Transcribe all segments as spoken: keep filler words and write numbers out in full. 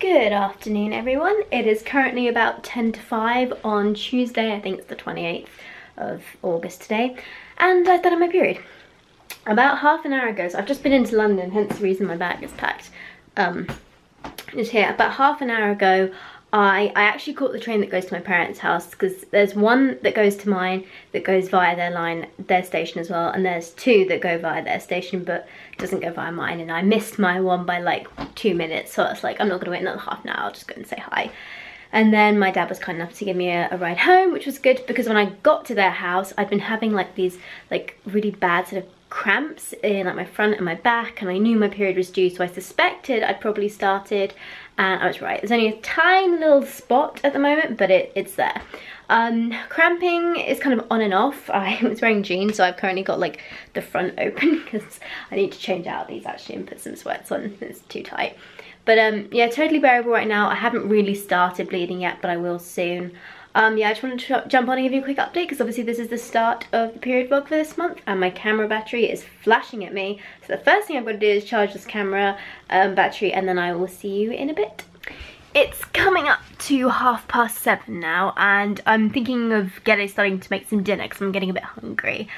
Good afternoon everyone. It is currently about ten to five on Tuesday, I think it's the twenty-eighth of August today, and I thought I'm my period. About half an hour ago, so I've just been into London, hence the reason my bag is packed. Um, just here, about half an hour ago, I, I actually caught the train that goes to my parents' house, because there's one that goes to mine that goes via their line, their station as well, and there's two that go via their station but doesn't go via mine, and I missed my one by like two minutes, so it's like, I'm not gonna wait another half an hour, I'll just go and say hi. And then my dad was kind enough to give me a, a ride home, which was good, because when I got to their house, I'd been having like these like really bad sort of cramps in like my front and my back, and I knew my period was due, so I suspected I'd probably started, and I was right. There's only a tiny little spot at the moment, but it, it's there. Um, cramping is kind of on and off. I was wearing jeans, so I've currently got like the front open because I need to change out these actually and put some sweats on, it's too tight. But um, yeah, totally bearable right now. I haven't really started bleeding yet, but I will soon. Um, yeah, I just wanted to jump on and give you a quick update, because obviously this is the start of the period vlog for this month, and my camera battery is flashing at me. So the first thing I've got to do is charge this camera um, battery, and then I will see you in a bit. It's coming up to half past seven now, and I'm thinking of getting starting to make some dinner because I'm getting a bit hungry.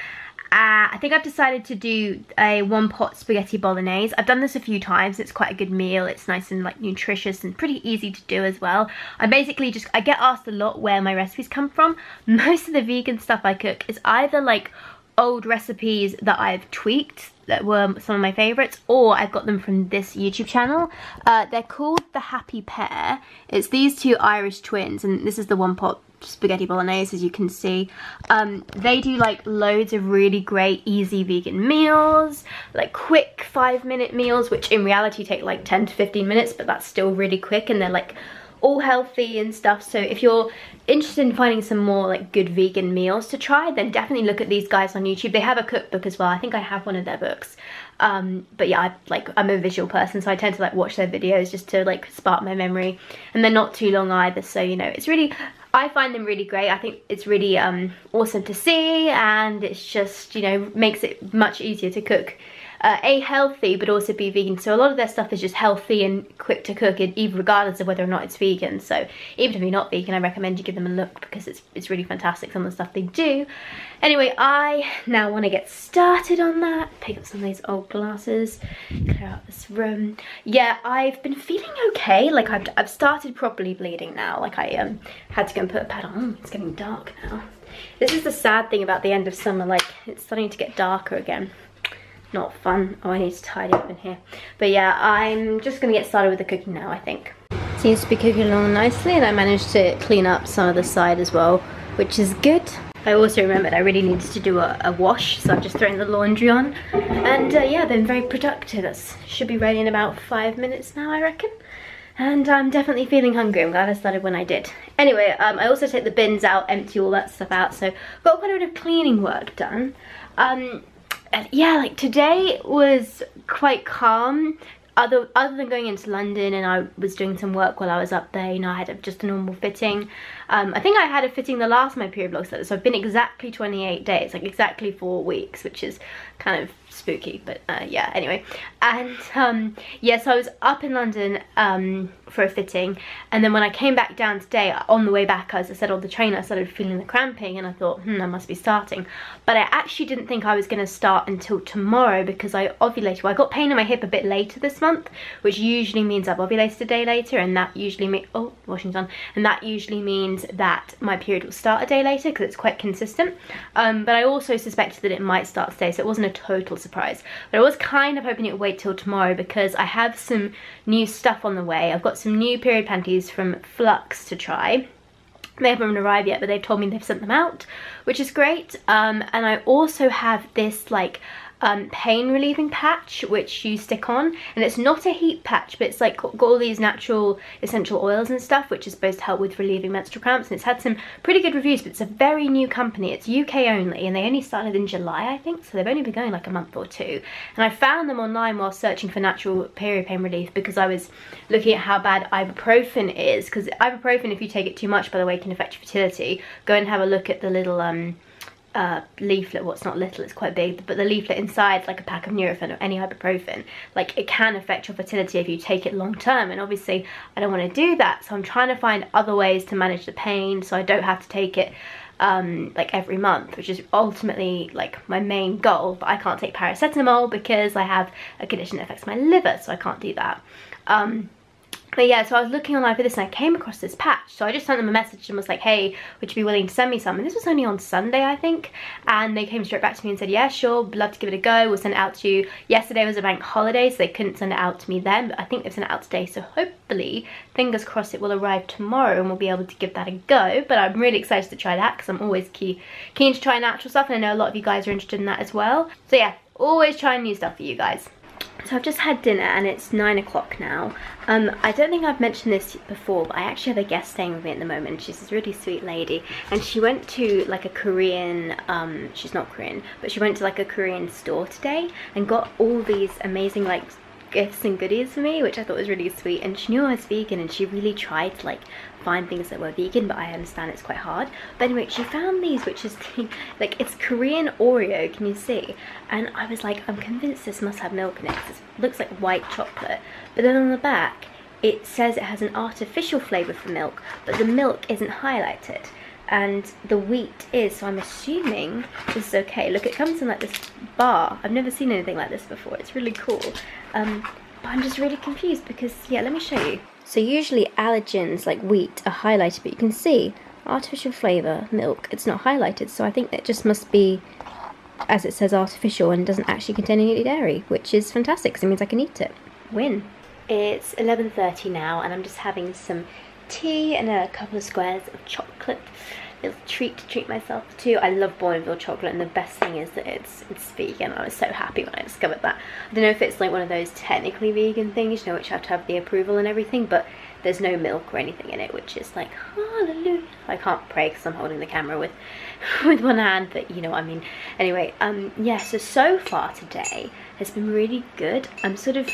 Uh, I think I've decided to do a one-pot spaghetti bolognese. I've done this a few times. It's quite a good meal. It's nice and like nutritious and pretty easy to do as well. I basically just, I get asked a lot where my recipes come from. Most of the vegan stuff I cook is either like old recipes that I've tweaked that were some of my favourites, or I've got them from this YouTube channel. Uh, they're called the Happy Pear. It's these two Irish twins, and this is the one-pot spaghetti bolognese, as you can see. Um, they do like loads of really great easy vegan meals, like quick five minute meals, which in reality take like ten to fifteen minutes, but that's still really quick, and they're like all healthy and stuff. So if you're interested in finding some more like good vegan meals to try, then definitely look at these guys on YouTube. They have a cookbook as well. I think I have one of their books. Um, but yeah, I, like I'm a visual person, so I tend to like watch their videos just to like spark my memory, and they're not too long either. So you know, it's really, I find them really great. I think it's really um, awesome to see, and it's just, you know, makes it much easier to cook. Uh, A, healthy, but also be vegan. So a lot of their stuff is just healthy and quick to cook, and even regardless of whether or not it's vegan. So even if you're not vegan, I recommend you give them a look, because it's, it's really fantastic, some of the stuff they do. Anyway, I now want to get started on that. Pick up some of these old glasses, clear out this room. Yeah, I've been feeling okay. Like I've, I've started properly bleeding now. Like I um, had to go and put a pad on. It's getting dark now. This is the sad thing about the end of summer. Like it's starting to get darker again. Not fun. Oh, I need to tidy up in here. But yeah, I'm just gonna get started with the cooking now, I think. Seems to be cooking along nicely, and I managed to clean up some of the side as well, which is good. I also remembered I really needed to do a, a wash, so I've just thrown the laundry on. And uh, yeah, been very productive. That should be ready in about five minutes now, I reckon. And I'm definitely feeling hungry. I'm glad I started when I did. Anyway, um, I also take the bins out, empty all that stuff out, so got quite a bit of cleaning work done. Um, And yeah, like today was quite calm, other other than going into London, and I was doing some work while I was up there. You know, I had a, just a normal fitting. Um, I think I had a fitting the last of my period vlogs, so I've been exactly twenty-eight days, like exactly four weeks, which is kind of spooky, but uh, yeah, anyway. And um, yeah, so I was up in London um, for a fitting, and then when I came back down today, on the way back, as I said, on the train, I started feeling the cramping, and I thought, hmm, I must be starting. But I actually didn't think I was going to start until tomorrow, because I ovulated. Well, I got pain in my hip a bit later this month, which usually means I've ovulated a day later, and that usually means, oh, washing's on, and that usually means that my period will start a day later, because it's quite consistent. Um, but I also suspected that it might start today, so it wasn't a total surprise, but I was kind of hoping it would wait till tomorrow, because I have some new stuff on the way. I've got some new period panties from Flux to try. They haven't arrived yet, but they've told me they've sent them out, which is great. Um, and I also have this like um, pain relieving patch which you stick on, and it's not a heat patch, but it's like got all these natural essential oils and stuff, which is supposed to help with relieving menstrual cramps, and it's had some pretty good reviews, but it's a very new company. It's U K only, and they only started in July, I think, so they've only been going like a month or two. And I found them online while searching for natural period pain relief, because I was looking at how bad ibuprofen is, because ibuprofen, if you take it too much, by the way, can affect your fertility. Go and have a look at the little um uh, leaflet, well, it's not little, it's quite big, but the leaflet inside, like a pack of Nurofen or any ibuprofen, like it can affect your fertility if you take it long term, and obviously I don't want to do that, so I'm trying to find other ways to manage the pain so I don't have to take it um like every month, which is ultimately like my main goal. But I can't take paracetamol because I have a condition that affects my liver, so I can't do that. Um but yeah, so I was looking online for this and I came across this patch, so I just sent them a message and was like, hey, would you be willing to send me some? And this was only on Sunday, I think, and they came straight back to me and said, yeah, sure, love to give it a go, we'll send it out to you. Yesterday was a bank holiday, so they couldn't send it out to me then, but I think they've sent it out today, so hopefully, fingers crossed, it will arrive tomorrow and we'll be able to give that a go. But I'm really excited to try that because I'm always key, keen to try natural stuff, and I know a lot of you guys are interested in that as well. So yeah, always trying new stuff for you guys. So I've just had dinner and it's nine o'clock now. Um, I don't think I've mentioned this before, but I actually have a guest staying with me at the moment. She's this really sweet lady, and she went to like a Korean, um, she's not Korean, but she went to like a Korean store today and got all these amazing like gifts and goodies for me, which I thought was really sweet. And she knew I was vegan and she really tried to like find things that were vegan, but I understand it's quite hard. But anyway, she found these, which is the, like it's Korean Oreo, can you see? And I was like, I'm convinced this must have milk in it, because it looks like white chocolate, but then on the back it says it has an artificial flavour for milk, but the milk isn't highlighted and the wheat is, so I'm assuming this is okay. Look, it comes in like this bar. I've never seen anything like this before, it's really cool. Um, but I'm just really confused because, yeah, let me show you. So usually allergens like wheat are highlighted, but you can see artificial flavour, milk, it's not highlighted, so I think that just must be, as it says, artificial and doesn't actually contain any dairy, which is fantastic because it means I can eat it. Win. It's eleven thirty now and I'm just having some tea and a couple of squares of chocolate. Little treat to treat myself to. I love Bourneville chocolate, and the best thing is that it's it's vegan. I was so happy when I discovered that. I don't know if it's like one of those technically vegan things, you know, which have to have the approval and everything, but there's no milk or anything in it, which is like hallelujah. I can't pray because I'm holding the camera with with one hand, but you know what I mean. Anyway, um yeah, so so far today has been really good. I'm sort of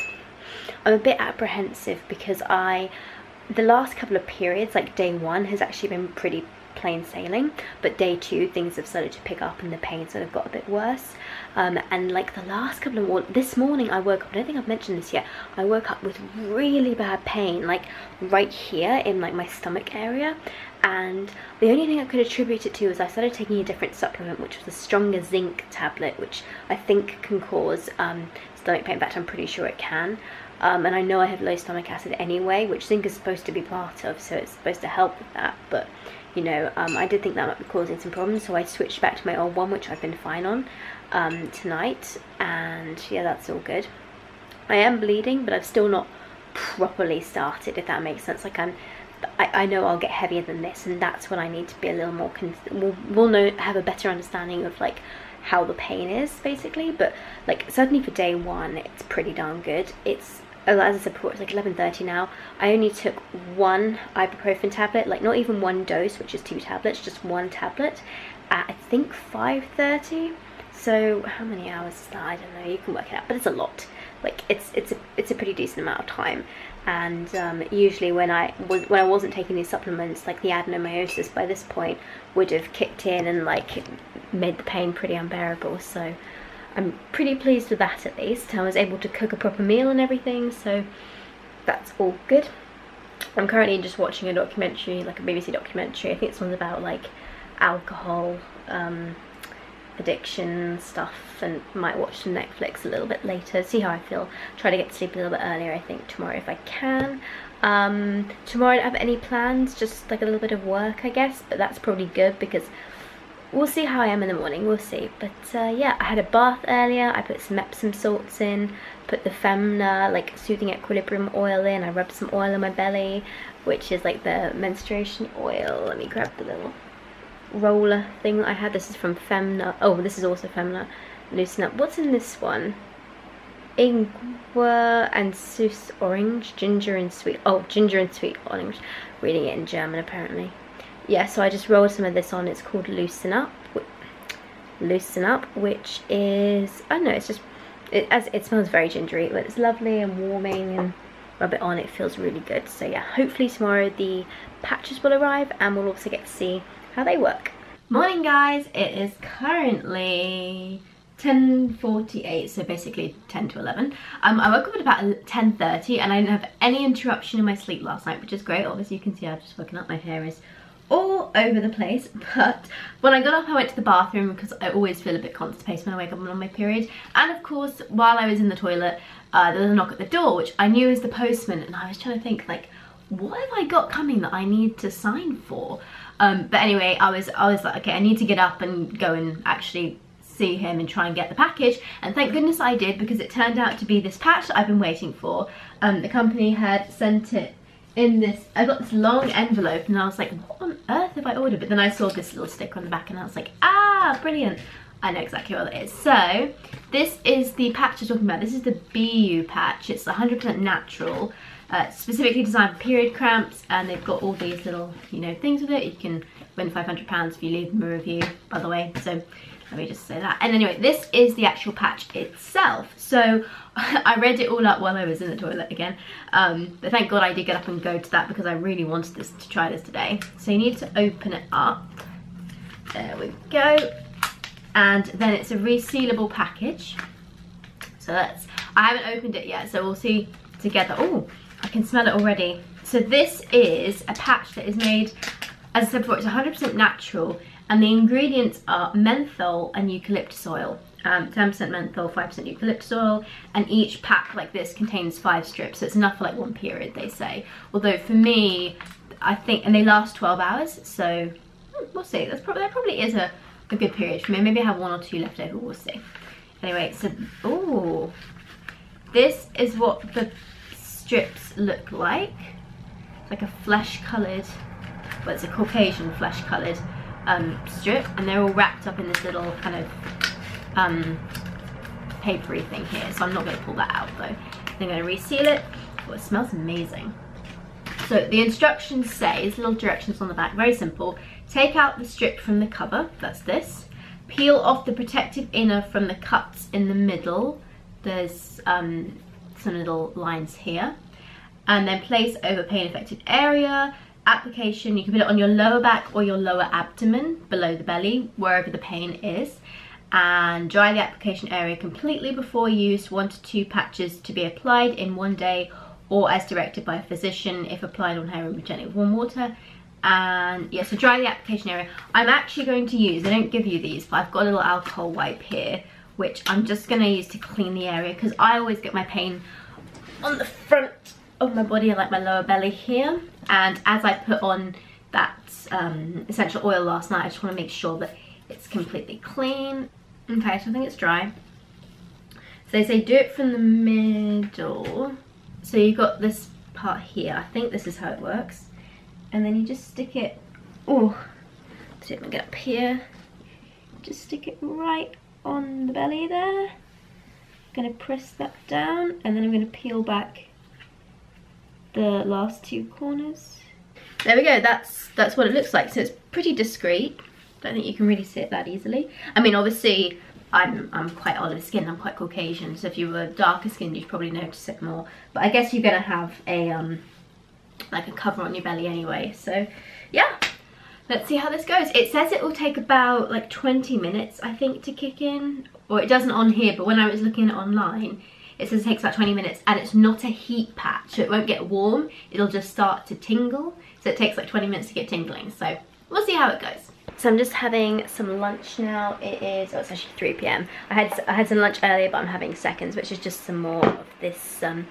I'm a bit apprehensive because I the last couple of periods, like day one has actually been pretty plain sailing, but day two things have started to pick up and the pain sort of got a bit worse, um, and like the last couple of this morning I woke up, I don't think I've mentioned this yet, I woke up with really bad pain like right here in like my stomach area, and the only thing I could attribute it to is I started taking a different supplement, which was a stronger zinc tablet, which I think can cause um, stomach pain. In fact, I'm pretty sure it can. Um, and I know I have low stomach acid anyway, which zinc is supposed to be part of, so it's supposed to help with that, but you know, um, I did think that might be causing some problems, so I switched back to my old one, which I've been fine on um, tonight, and yeah, that's all good. I am bleeding, but I've still not properly started, if that makes sense. Like I'm, I, I know I'll get heavier than this, and that's when I need to be a little more, con we'll, we'll know, have a better understanding of like how the pain is, basically, but like certainly for day one, it's pretty darn good. It's as I said before, it's like eleven thirty now. I only took one ibuprofen tablet, like not even one dose, which is two tablets, just one tablet at I think five thirty. So how many hours is that? I don't know, you can work it out, but it's a lot. Like it's it's a it's a pretty decent amount of time. And um, usually when I was when I wasn't taking these supplements, like the adenomyosis by this point would have kicked in and like made the pain pretty unbearable. So I'm pretty pleased with that at least. I was able to cook a proper meal and everything, so that's all good. I'm currently just watching a documentary, like a B B C documentary. I think it's one about like alcohol, um, addiction stuff, and might watch some Netflix a little bit later, see how I feel. Try to get to sleep a little bit earlier, I think, tomorrow if I can. Um, tomorrow I don't have any plans, just like a little bit of work, I guess, but that's probably good because we'll see how I am in the morning, we'll see. But uh, yeah, I had a bath earlier, I put some Epsom salts in, put the Femna, like soothing equilibrium oil in, I rubbed some oil on my belly, which is like the menstruation oil. Let me grab the little roller thing that I had. This is from Femna, oh this is also Femna. Loosen up, what's in this one? Ingwer and Süß Orange, ginger and sweet, oh ginger and sweet orange, reading it in German apparently. Yeah, so I just rolled some of this on, it's called Loosen Up, Loosen Up, which is, I don't know, it's just, it, as, it smells very gingery, but it's lovely and warming, and rub it on, it feels really good. So yeah, hopefully tomorrow the patches will arrive, and we'll also get to see how they work. Morning guys, it is currently ten forty-eight, so basically ten to eleven. Um, I woke up at about ten thirty and I didn't have any interruption in my sleep last night, which is great. Obviously you can see I've just woken up, my hair is all over the place. But when I got up I went to the bathroom because I always feel a bit constipated when I wake up on my period. And of course while I was in the toilet uh, there was a knock at the door, which I knew was the postman, and I was trying to think like, what have I got coming that I need to sign for? Um, but anyway, I was I was like, okay, I need to get up and go and actually see him and try and get the package. And thank goodness I did, because it turned out to be this patch that I've been waiting for. Um, the company had sent it in this, I got this long envelope and I was like, what on earth have I ordered? But then I saw this little stick on the back and I was like, ah, brilliant. I know exactly what it is. So this is the patch you're talking about. This is the B U patch. It's one hundred percent natural. Uh, specifically designed for period cramps, and they've got all these little, you know, things with it. You can win five hundred pounds if you leave them a review, by the way, so let me just say that. And anyway, this is the actual patch itself. So I read it all up while I was in the toilet again, um, but thank God I did get up and go to that, because I really wanted this to try this today. So you need to open it up. There we go. And then it's a resealable package. So that's, I haven't opened it yet, so we'll see together. Oh, I can smell it already. So this is a patch that is made, as I said before, it's one hundred percent natural, and the ingredients are menthol and eucalyptus oil. Um, ten percent menthol, five percent eucalyptus oil, and each pack like this contains five strips, so it's enough for like one period, they say. Although for me, I think, and they last twelve hours, so we'll see. That's probably, that probably is a, a good period for me. Maybe I have one or two left over, we'll see. Anyway, so, ooh, this is what the strips look like. It's like a flesh coloured, well, it's a Caucasian flesh coloured um, strip, and they're all wrapped up in this little kind of um, papery thing here, so I'm not going to pull that out though. I'm going to reseal it. Oh, it smells amazing. So the instructions say, there's little directions on the back, very simple. Take out the strip from the cover, that's this. Peel off the protective inner from the cuts in the middle, there's um, some little lines here, and then place over pain affected area. Application, you can put it on your lower back or your lower abdomen, below the belly, wherever the pain is, and dry the application area completely before use. One to two patches to be applied in one day, or as directed by a physician if applied on hair remodeling with warm water. And yeah, so dry the application area. I'm actually going to use, they don't give you these, but I've got a little alcohol wipe here, which I'm just going to use to clean the area, because I always get my pain on the front of my body, like my lower belly here. And as I put on that um, essential oil last night, I just want to make sure that it's completely clean. Okay, so I think it's dry. So they say do it from the middle. So you've got this part here. I think this is how it works. And then you just stick it, oh, let's see if I can get up here. Just stick it right on the belly there. I'm going to press that down, and then I'm going to peel back the last two corners. There we go, that's that's what it looks like. So it's pretty discreet. Don't think you can really see it that easily. I mean, obviously I'm, I'm quite olive skinned, I'm quite Caucasian, so if you were darker skinned you'd probably notice it more, but I guess you're going to have a um, like a cover on your belly anyway, so yeah. Let's see how this goes. It says it will take about like twenty minutes, I think, to kick in. Or it doesn't on here, but when I was looking online, it says it takes about twenty minutes, and it's not a heat patch, so it won't get warm. It'll just start to tingle. So it takes like twenty minutes to get tingling. So we'll see how it goes. So I'm just having some lunch now. It is, oh, it's actually three p m I had I had some lunch earlier, but I'm having seconds, which is just some more of this um,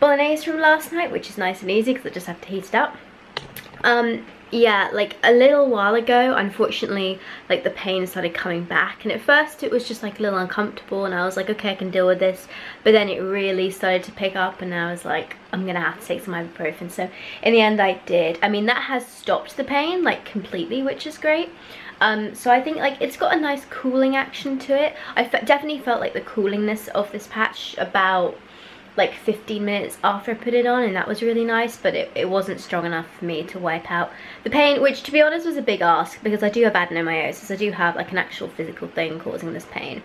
bolognese from last night, which is nice and easy because I just have to heat it up. Um, yeah, like a little while ago, unfortunately, like the pain started coming back, and at first it was just like a little uncomfortable, and I was like, okay, I can deal with this, but then it really started to pick up, and I was like, I'm gonna have to take some ibuprofen. So in the end I did. I mean, that has stopped the pain like completely, which is great. Um, so I think like it's got a nice cooling action to it. I fe- definitely felt like the coolingness of this patch about like fifteen minutes after I put it on, and that was really nice, but it, it wasn't strong enough for me to wipe out the pain, which to be honest was a big ask, because I do have adenomyosis, I do have like an actual physical thing causing this pain.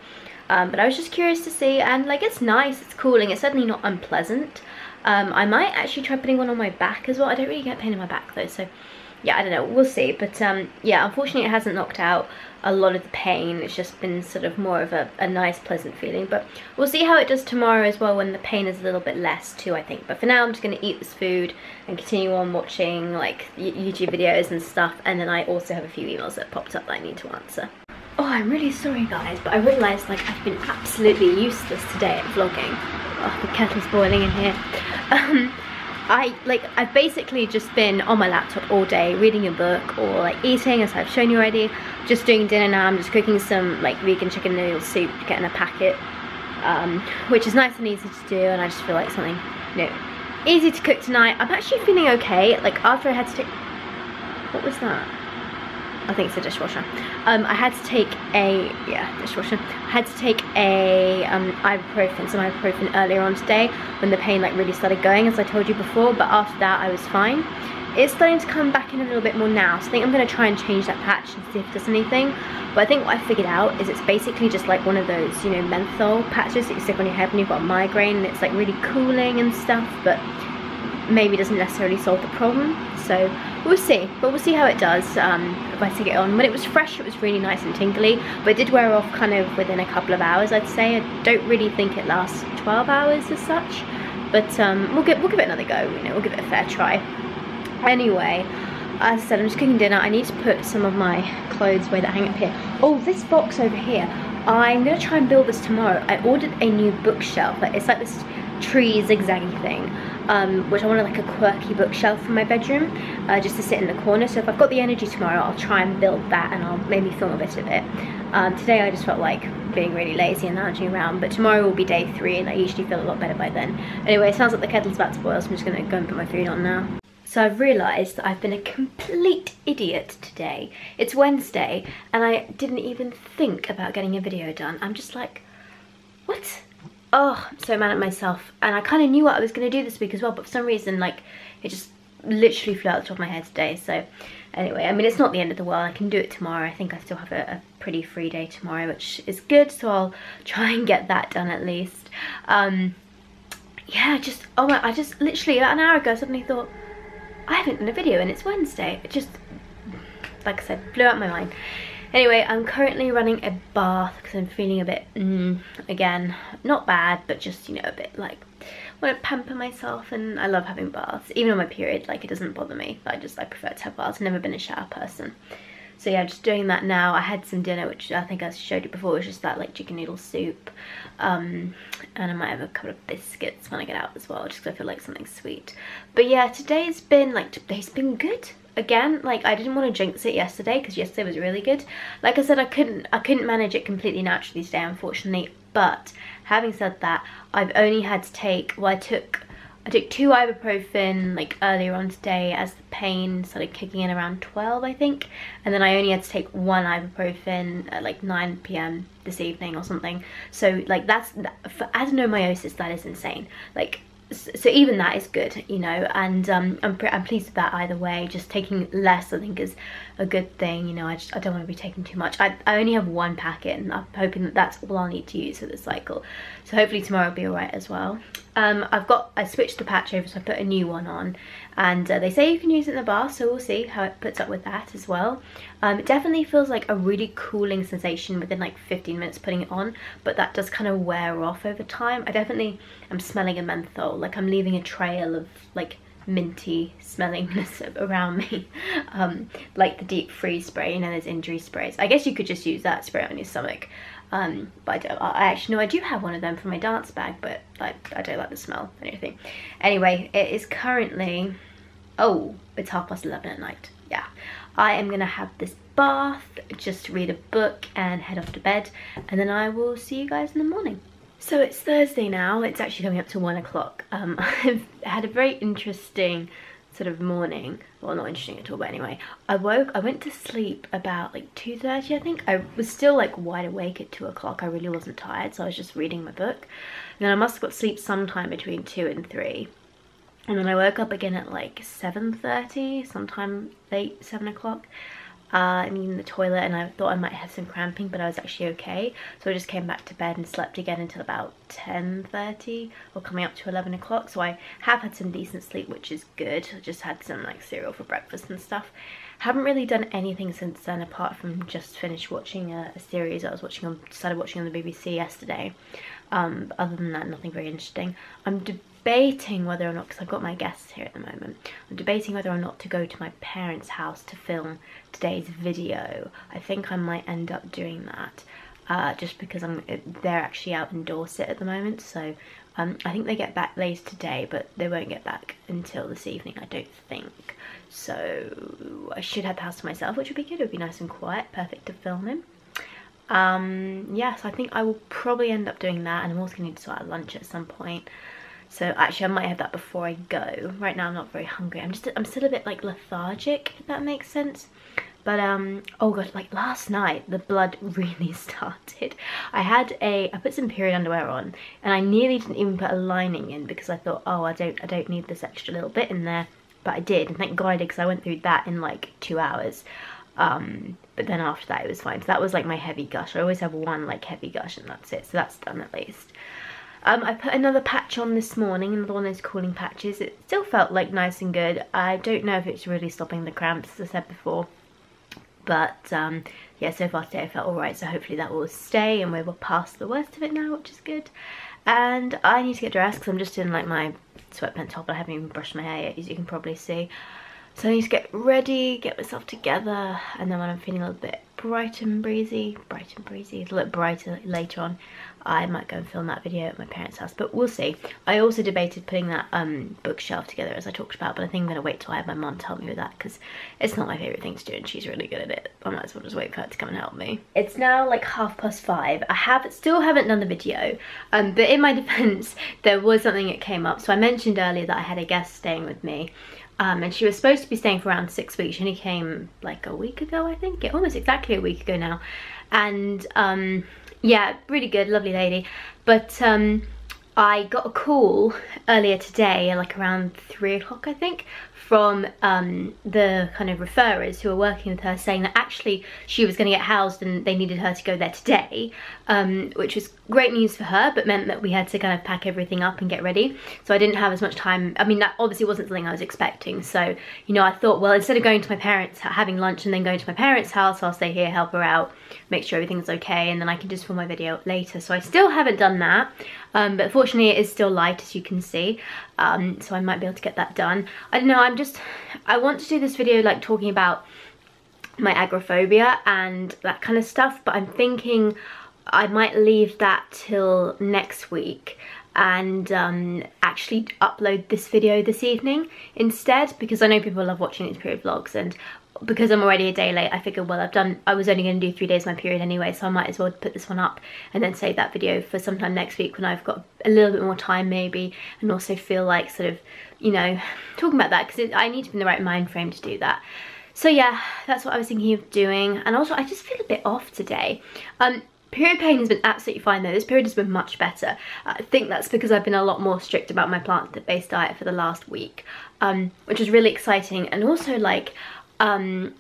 Um, but I was just curious to see, and like it's nice, it's cooling, it's certainly not unpleasant. Um, I might actually try putting one on my back as well. I don't really get pain in my back though, so yeah, I don't know, we'll see. But um, yeah, unfortunately it hasn't knocked out a lot of the pain. It's just been sort of more of a, a nice pleasant feeling, but we'll see how it does tomorrow as well, when the pain is a little bit less too, I think. But for now I'm just going to eat this food and continue on watching like YouTube videos and stuff, and then I also have a few emails that popped up that I need to answer. Oh, I'm really sorry guys, but I realised like I've been absolutely useless today at vlogging. Oh, the kettle's boiling in here. Um, I like I've basically just been on my laptop all day, reading a book or like eating, as I've shown you already. Just doing dinner now. I'm just cooking some like vegan chicken noodle soup, getting a packet, um, which is nice and easy to do. And I just feel like something, you know, easy to cook tonight. I'm actually feeling okay. Like after I had to take, what was that? I think it's a dishwasher. Um, I had to take a, yeah, dishwasher. I had to take a um, ibuprofen, some ibuprofen earlier on today when the pain like really started going, as I told you before, but after that I was fine. It's starting to come back in a little bit more now, so I think I'm going to try and change that patch and see if there's anything. But I think what I figured out is it's basically just like one of those, you know, menthol patches that you stick on your head when you've got a migraine, and it's like really cooling and stuff, but maybe doesn't necessarily solve the problem. So we'll see, but we'll see how it does um, if I take it on. When it was fresh it was really nice and tingly, but it did wear off kind of within a couple of hours, I'd say. I don't really think it lasts twelve hours as such, but um, we'll, give, we'll give it another go, you know, we'll give it a fair try. Anyway, as I said, I'm just cooking dinner. I need to put some of my clothes away that hang up here. Oh, this box over here, I'm going to try and build this tomorrow. I ordered a new bookshelf, but it's like this tree zigzaggy thing, um, which I wanted like a quirky bookshelf for my bedroom, uh, just to sit in the corner. So if I've got the energy tomorrow, I'll try and build that, and I'll maybe film a bit of it. Um, today I just felt like being really lazy and lounging around, but tomorrow will be day three, and I usually feel a lot better by then. Anyway, it sounds like the kettle's about to boil, so I'm just going to go and put my food on now. So I've realised that I've been a complete idiot today. It's Wednesday, and I didn't even think about getting a video done. I'm just like, what? Oh, I'm so mad at myself, and I kind of knew what I was going to do this week as well, but for some reason, like, it just literally flew out the top of my head today. So anyway, I mean, it's not the end of the world. I can do it tomorrow. I think I still have a, a pretty free day tomorrow, which is good, so I'll try and get that done at least. Um, yeah, just, oh my, I just literally about an hour ago suddenly thought, I haven't done a video, and it's Wednesday. It just, like I said, blew out my mind. Anyway, I'm currently running a bath because I'm feeling a bit, mm, again, not bad, but just, you know, a bit like, I want to pamper myself, and I love having baths. Even on my period, like, it doesn't bother me, but I just, I prefer to have baths. I've never been a shower person. So yeah, I'm just doing that now. I had some dinner, which I think I showed you before. It was just that, like, chicken noodle soup. Um, and I might have a couple of biscuits when I get out as well, just because I feel like something sweet. But yeah, today's been, like, today's been good. Again, like, I didn't want to jinx it yesterday because yesterday was really good. Like I said, I couldn't I couldn't manage it completely naturally today, unfortunately. But having said that, I've only had to take, well, I took I took two ibuprofen like earlier on today as the pain started kicking in around twelve, I think, and then I only had to take one ibuprofen at like nine p m this evening or something. So like that's, for adenomyosis, that is insane. Like, so even that is good, you know, and um, I'm, I'm pleased with that either way. Just taking less, I think, is a good thing, you know. I just, I don't want to be taking too much. I, I only have one packet, and I'm hoping that that's all I'll need to use for this cycle. So hopefully tomorrow will be alright as well. Um, I've got, I switched the patch over, so I put a new one on, and uh, they say you can use it in the bath, so we'll see how it puts up with that as well. Um, it definitely feels like a really cooling sensation within like fifteen minutes putting it on, but that does kind of wear off over time. I definitely am smelling a menthol. Like, I'm leaving a trail of like minty smellingness around me, um, like the deep freeze spray, you know, there's injury sprays. I guess you could just use that spray on your stomach, um, but I, don't, I actually no, I do have one of them for my dance bag, but like, I don't like the smell or anything. Anyway, it is currently, oh, it's half past eleven at night. Yeah, I am gonna have this bath, just read a book and head off to bed, and then I will see you guys in the morning. So it's Thursday now, it's actually coming up to one o'clock. Um, I've had a very interesting sort of morning. Well, not interesting at all, but anyway. I woke, I went to sleep about like two thirty, I think. I was still like wide awake at two o'clock. I really wasn't tired, so I was just reading my book. And then I must have got sleep sometime between two and three. And then I woke up again at like seven thirty, sometime late, seven o'clock. uh, and in the toilet, and I thought I might have some cramping, but I was actually okay. So I just came back to bed and slept again until about ten thirty or coming up to eleven o'clock. So I have had some decent sleep, which is good. I just had some like cereal for breakfast and stuff. Haven't really done anything since then apart from just finished watching a, a series I was watching on, started watching on the B B C yesterday. Um, but other than that, nothing very interesting. I'm debating whether or not, because I've got my guests here at the moment, I'm debating whether or not to go to my parents' house to film today's video. I think I might end up doing that, uh, just because I'm they're actually out in Dorset at the moment, so um, I think they get back late today, but they won't get back until this evening, I don't think. So I should have the house to myself, which would be good. It would be nice and quiet, perfect to film in. Um, yeah, so I think I will probably end up doing that, and I'm also going to need to sort out lunch at some point. So actually I might have that before I go. Right now I'm not very hungry. I'm just, I'm still a bit like lethargic, if that makes sense. But um, oh god, like last night the blood really started. I had a, I put some period underwear on, and I nearly didn't even put a lining in because I thought, oh, I don't, I don't need this extra little bit in there. But I did, and thank God I did, because I went through that in like two hours. Um, but then after that it was fine. So that was like my heavy gush. I always have one like heavy gush and that's it. So that's done at least. Um, I put another patch on this morning, another one of those cooling patches. It still felt like nice and good. I don't know if it's really stopping the cramps, as I said before. But um, yeah, so far today I felt alright. So hopefully that will stay and we're past the worst of it now, which is good. And I need to get dressed because I'm just in like my sweatpants top. I haven't even brushed my hair yet, as you can probably see. So I need to get ready, get myself together, and then when I'm feeling a little bit bright and breezy, bright and breezy, it'll look brighter later on, I might go and film that video at my parents' house, but we'll see. I also debated putting that um, bookshelf together, as I talked about, but I think I'm going to wait till I have my mum to help me with that, because it's not my favourite thing to do, and she's really good at it. I might as well just wait for her to come and help me. It's now like half past five. I have still haven't done the video, um, but in my defence, there was something that came up. So I mentioned earlier that I had a guest staying with me, Um, and she was supposed to be staying for around six weeks. She only came like a week ago, I think. Yeah, almost exactly a week ago now. And um, yeah, really good, lovely lady. But um, I got a call earlier today, like around three o'clock, I think, from um, the kind of referrers who were working with her, saying that actually she was going to get housed and they needed her to go there today, um, which was great news for her, but meant that we had to kind of pack everything up and get ready. So I didn't have as much time. I mean, that obviously wasn't something I was expecting. So, you know, I thought, well, instead of going to my parents, having lunch and then going to my parents' house, I'll stay here, help her out, make sure everything's okay, and then I can just film my video later. So I still haven't done that, um, but fortunately it is still light, as you can see, um, so I might be able to get that done. I don't know, I'm just, I want to do this video like talking about my agoraphobia and that kind of stuff, but I'm thinking I might leave that till next week and um, actually upload this video this evening instead, because I know people love watching these period vlogs, and because I'm already a day late, I figured, well, I've done, I was only going to do three days of my period anyway, so I might as well put this one up and then save that video for sometime next week when I've got a little bit more time maybe, and also feel like sort of, you know, talking about that, because I need to be in the right mind frame to do that. So yeah, that's what I was thinking of doing. And also I just feel a bit off today. Um, period pain has been absolutely fine though. This period has been much better. I think that's because I've been a lot more strict about my plant-based diet for the last week, um, which is really exciting. And also like, um,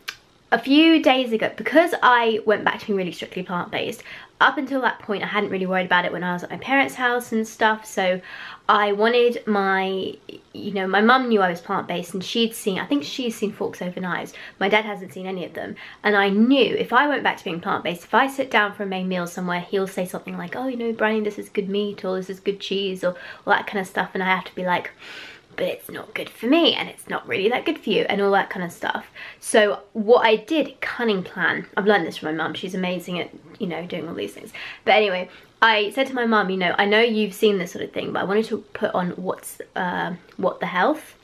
a few days ago, because I went back to being really strictly plant-based, up until that point I hadn't really worried about it when I was at my parents' house and stuff, so I wanted my, you know, my mum knew I was plant-based, and she'd seen, I think she's seen Forks Over Knives, my dad hasn't seen any of them, and I knew if I went back to being plant-based, if I sit down for a main meal somewhere, he'll say something like, oh, you know, Brian, this is good meat, or this is good cheese, or all that kind of stuff, and I have to be like, but it's not good for me, and it's not really that good for you, and all that kind of stuff. So what I did, cunning plan, I've learned this from my mum, she's amazing at, you know, doing all these things. But anyway, I said to my mum, you know, I know you've seen this sort of thing, but I wanted to put on what's, uh, What the Health,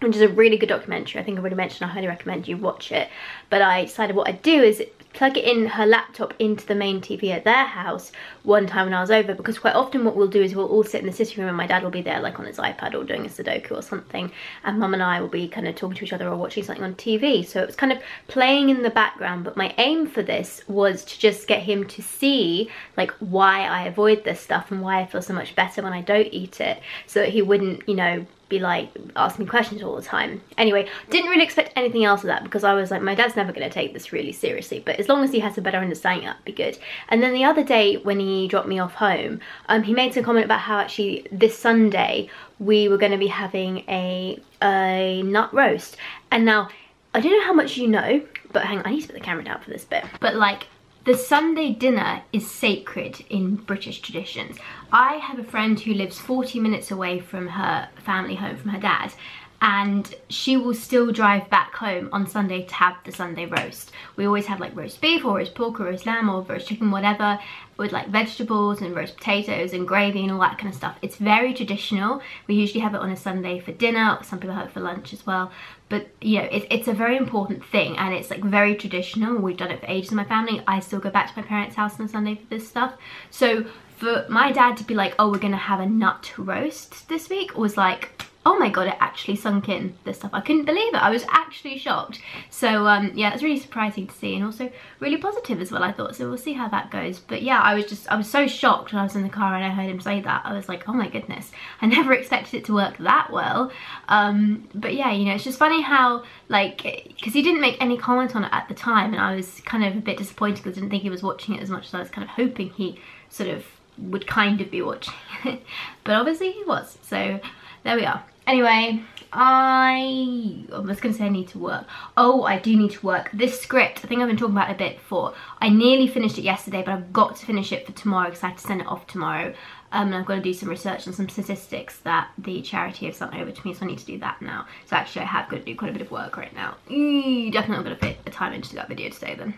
which is a really good documentary. I think I already mentioned, I highly recommend you watch it. But I decided what I'd do is plug it in her laptop into the main T V at their house one time when I was over, because quite often what we'll do is we'll all sit in the sitting room and my dad will be there like on his iPad or doing a Sudoku or something, and mum and I will be kind of talking to each other or watching something on T V. So it was kind of playing in the background, but my aim for this was to just get him to see like why I avoid this stuff and why I feel so much better when I don't eat it, so that he wouldn't, you know, be like asking me questions all the time. Anyway, didn't really expect anything else of that because I was like, my dad's never going to take this really seriously, but as long as he has a better understanding, that'd be good. And then the other day when he dropped me off home, um, he made some comment about how actually this Sunday we were going to be having a, a nut roast. And now, I don't know how much you know, but hang on, I need to put the camera down for this bit. But like, the Sunday dinner is sacred in British traditions. I have a friend who lives forty minutes away from her family home, from her dad, and she will still drive back home on Sunday to have the Sunday roast. We always have like roast beef or roast pork or roast lamb or roast chicken, whatever, with like vegetables and roast potatoes and gravy and all that kind of stuff. It's very traditional. We usually have it on a Sunday for dinner. Some people have it for lunch as well. But you know, it, it's a very important thing and it's like very traditional. We've done it for ages in my family. I still go back to my parents' house on a Sunday for this stuff. So for my dad to be like, oh, we're gonna have a nut roast this week was like, oh my god, it actually sunk in, this stuff. I couldn't believe it. I was actually shocked. So um, yeah, it's really surprising to see and also really positive as well, I thought. So we'll see how that goes. But yeah, I was just, I was so shocked when I was in the car and I heard him say that. I was like, oh my goodness, I never expected it to work that well. Um, but yeah, you know, it's just funny how like, because he didn't make any comment on it at the time and I was kind of a bit disappointed because I didn't think he was watching it as much as I was kind of hoping he sort of would kind of be watching it. But obviously he was, so there we are. Anyway, I, I was going to say I need to work. Oh, I do need to work. This script, I think I've been talking about it a bit before. I nearly finished it yesterday, but I've got to finish it for tomorrow because I have to send it off tomorrow. Um, and I've got to do some research on some statistics that the charity have sent over to me, so I need to do that now. So actually I have got to do quite a bit of work right now. Eee, definitely not going to fit the time into that video today then.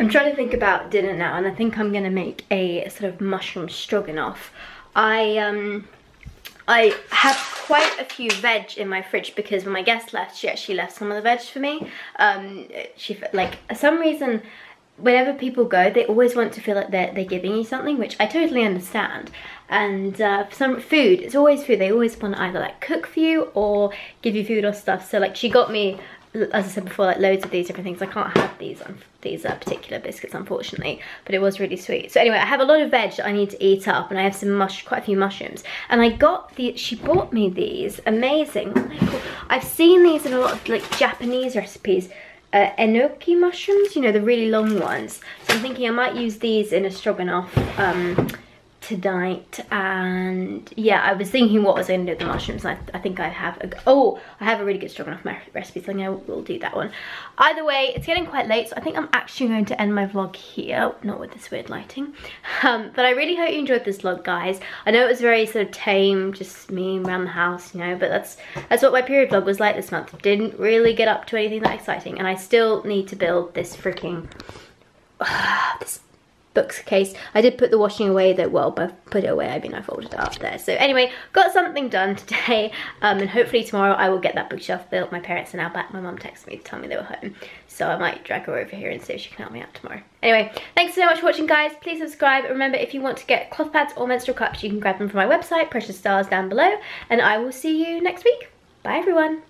I'm trying to think about dinner now and I think I'm going to make a sort of mushroom stroganoff. I, um... I have quite a few veg in my fridge because when my guest left, she actually left some of the veg for me. Um, she, like, for some reason, whenever people go, they always want to feel like they're, they're giving you something, which I totally understand. And uh, for some food, it's always food. They always want to either, like, cook for you or give you food or stuff. So, like, she got me, as I said before, like loads of these different things. I can't have these um, these uh, particular biscuits, unfortunately, but it was really sweet. So anyway, I have a lot of veg that I need to eat up, and I have some mush, quite a few mushrooms. And I got the, she bought me these amazing. What are they called? I've seen these in a lot of like Japanese recipes. Uh, enoki mushrooms, you know, the really long ones. So I'm thinking I might use these in a stroganoff um, tonight. And yeah, I was thinking what was I going to do with the mushrooms. I, I think I have a, oh, I have a really good stroganoff recipe, so I think I will do that one. Either way, it's getting quite late, so I think I'm actually going to end my vlog here, not with this weird lighting. Um, but I really hope you enjoyed this vlog, guys. I know it was very sort of tame, just me around the house, you know, but that's that's what my period vlog was like this month. Didn't really get up to anything that exciting, and I still need to build this freaking, uh, this bookcase. I did put the washing away though, well, but I've put it away, I mean I folded it up there. So anyway, got something done today, um, and hopefully tomorrow I will get that bookshelf built. My parents are now back, my mum texted me to tell me they were home, so I might drag her over here and see if she can help me out tomorrow. Anyway, thanks so much for watching, guys. Please subscribe, and remember if you want to get cloth pads or menstrual cups, you can grab them from my website, Precious Stars, down below, and I will see you next week. Bye everyone.